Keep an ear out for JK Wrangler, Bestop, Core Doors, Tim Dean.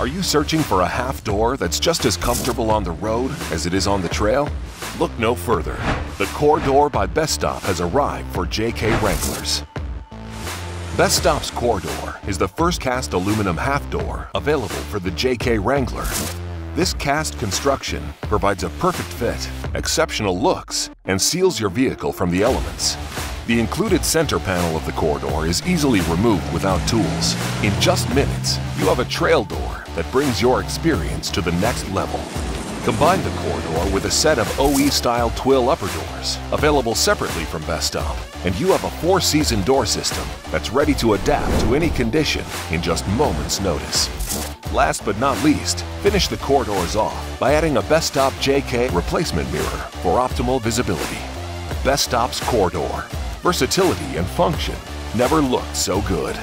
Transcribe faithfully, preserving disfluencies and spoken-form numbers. Are you searching for a half door that's just as comfortable on the road as it is on the trail? Look no further. The Core Door by Bestop has arrived for J K Wranglers. Bestop's Core Door is the first cast aluminum half door available for the J K Wrangler. This cast construction provides a perfect fit, exceptional looks, and seals your vehicle from the elements. The included center panel of the Core Door is easily removed without tools. In just minutes, you have a trail door that brings your experience to the next level. Combine the Core Door with a set of O E-style twill upper doors, available separately from Bestop, and you have a four-season door system that's ready to adapt to any condition in just moments' notice. Last but not least, finish the Core Doors off by adding a Bestop J K replacement mirror for optimal visibility. Bestop's Core Door. Versatility and function never looked so good.